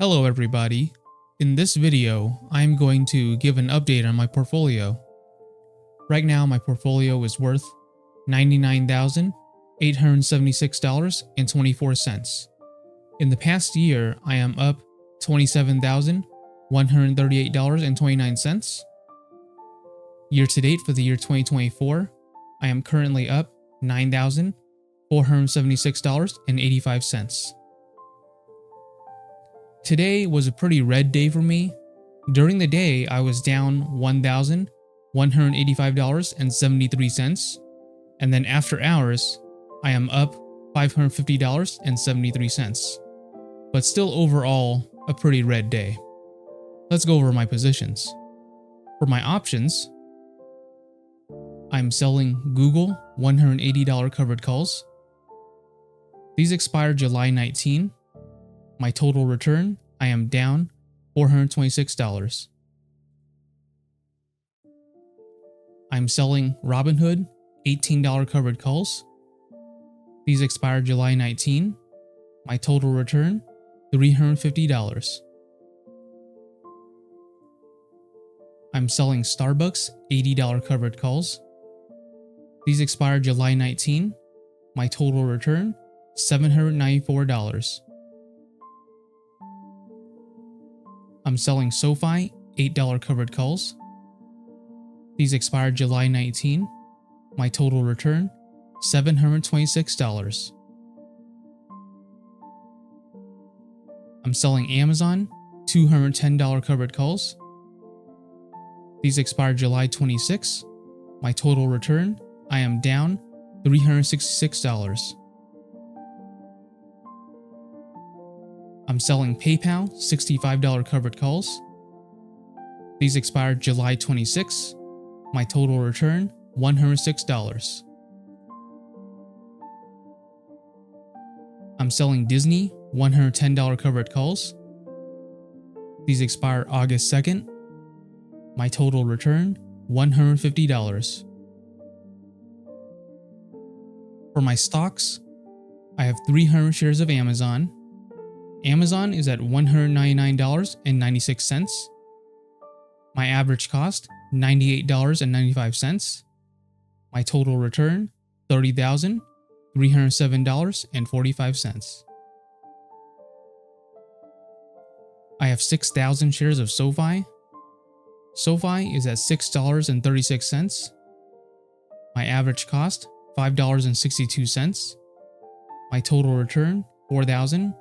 Hello everybody, in this video I am going to give an update on my portfolio. Right now my portfolio is worth $99,876.24. In the past year I am up $27,138.29. Year to date for the year 2024 I am currently up $9,476.85. Today was a pretty red day for me. During the day, I was down $1,185.73, and then after hours, I am up $550.73, but still overall a pretty red day. Let's go over my positions. For my options, I'm selling Google $180 covered calls. These expire July 19. My total return, I am down $426. I'm selling Robinhood $18 covered calls. These expire July 19. My total return, $350. I'm selling Starbucks $80 covered calls. These expire July 19. My total return, $794. I'm selling SoFi $8 covered calls. These expire July 19. My total return, $726. I'm selling Amazon $210 covered calls. These expire July 26. My total return, I am down $366. I'm selling PayPal $65 covered calls. These expire July 26. My total return, $106. I'm selling Disney $110 covered calls. These expire August 2nd. My total return, $150. For my stocks, I have 300 shares of Amazon. Amazon is at $199.96. My average cost, $98.95. My total return, $30,307.45. I have 6,000 shares of SoFi. SoFi is at $6.36. My average cost, $5.62. My total return, $4,420.80.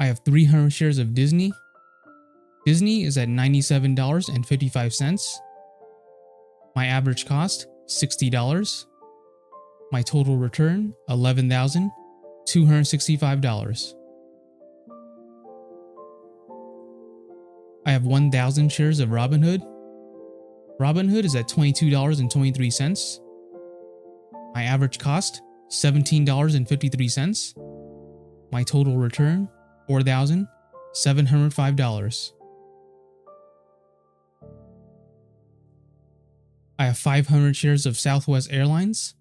I have 300 shares of Disney. Disney is at $97.55. My average cost, $60. My total return, $11,265. I have 1,000 shares of Robinhood. Robinhood is at $22.23. My average cost, $17.53. My total return, $4,705. I have 500 shares of Southwest Airlines.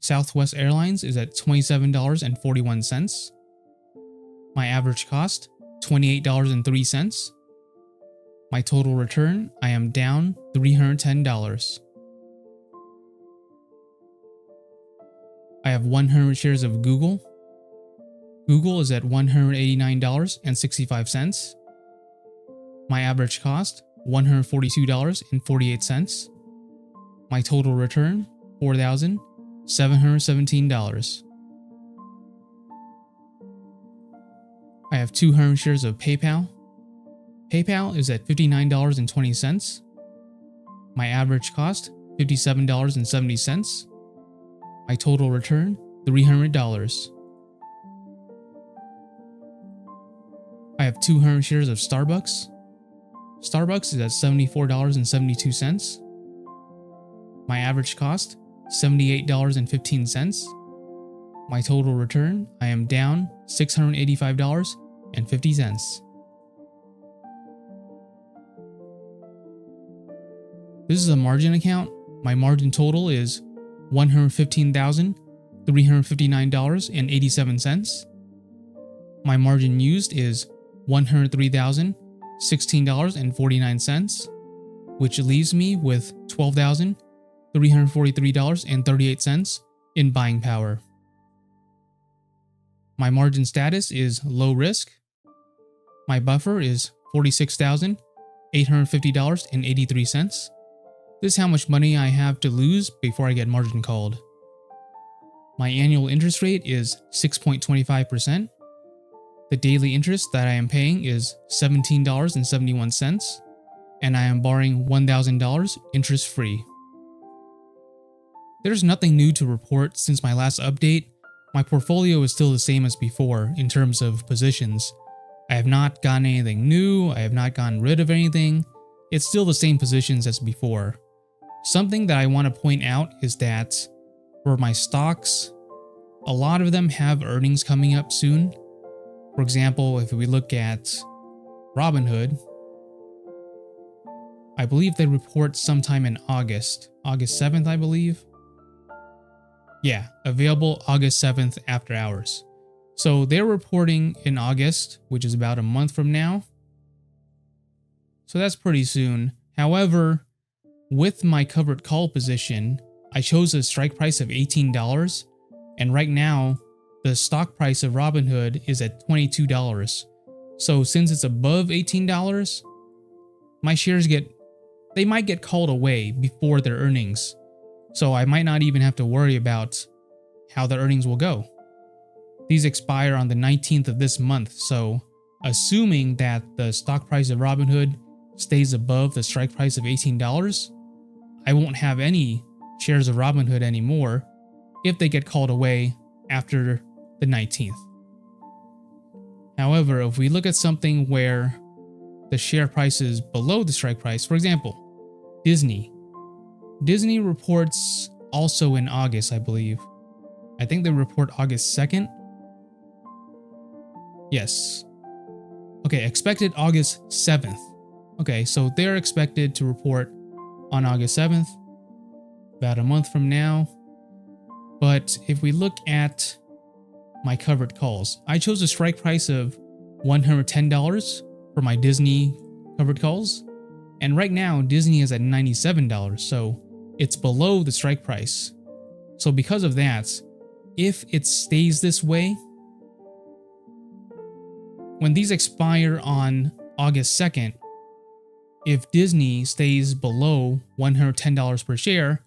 Southwest Airlines is at $27.41. My average cost, $28.03. My total return, I am down $310. I have 100 shares of Google. Google is at $189.65. My average cost, $142.48. My total return, $4,717. I have 200 shares of PayPal. PayPal is at $59.20. My average cost, $57.70. My total return, $300. I have 200 shares of Starbucks. Starbucks is at $74.72. My average cost, $78.15. My total return, I am down $685.50. This is a margin account. My margin total is $115,000 $359.87. My margin used is $103,016.49, which leaves me with $12,343.38 in buying power. My margin status is low risk. My buffer is $46,850.83. This is how much money I have to lose before I get margin called. My annual interest rate is 6.25%. The daily interest that I am paying is $17.71, and I am borrowing $1,000 interest-free. There's nothing new to report since my last update. My portfolio is still the same as before in terms of positions. I have not gotten anything new, I have not gotten rid of anything. It's still the same positions as before. Something that I want to point out is that for my stocks, a lot of them have earnings coming up soon. For example, if we look at Robinhood, I believe they report sometime in August. August 7th, I believe. Yeah, available August 7th after hours. So they're reporting in August, which is about a month from now. So that's pretty soon. However, with my covered call position, I chose a strike price of $18, and right now, the stock price of Robinhood is at $22. So since it's above $18, my shares might get called away before their earnings. So I might not even have to worry about how the earnings will go. These expire on the 19th of this month. So assuming that the stock price of Robinhood stays above the strike price of $18, I won't have any shares of Robinhood anymore if they get called away after the 19th. However, if we look at something where the share price is below the strike price, for example, Disney. Disney reports also in August, I believe. I think they report August 2nd. Yes. Okay, expected August 7th. Okay, so they're expected to report on August 7th, about a month from now. But if we look at my covered calls, I chose a strike price of $110 for my Disney covered calls. And right now, Disney is at $97, so it's below the strike price. So because of that, if it stays this way, when these expire on August 2nd, if Disney stays below $110 per share,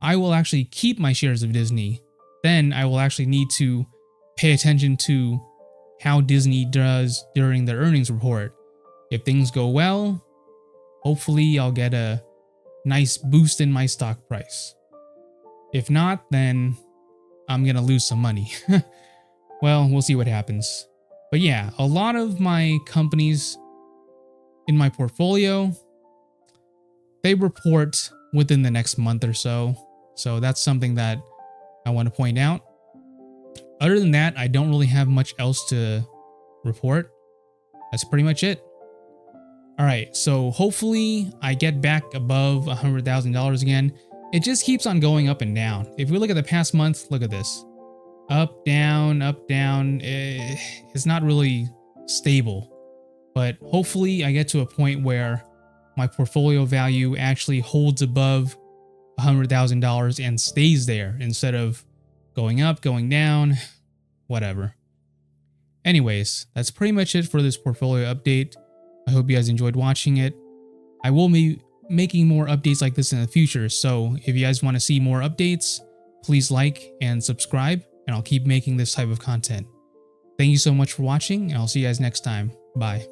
I will actually keep my shares of Disney. Then I will actually need to pay attention to how Disney does during their earnings report. If things go well, hopefully I'll get a nice boost in my stock price. If not, then I'm gonna lose some money. Well, we'll see what happens. But yeah, a lot of my companies in my portfolio, they report within the next month or so. So that's something that I want to point out. Other than that, I don't really have much else to report. That's pretty much it. All right, so hopefully I get back above $100,000 again. It just keeps on going up and down. If we look at the past month, look at this. Up, down, it's not really stable. But hopefully I get to a point where my portfolio value actually holds above $100,000 and stays there instead of going up, going down, whatever. Anyways, that's pretty much it for this portfolio update. I hope you guys enjoyed watching it. I will be making more updates like this in the future, so if you guys want to see more updates, please like and subscribe, and I'll keep making this type of content. Thank you so much for watching, and I'll see you guys next time. Bye.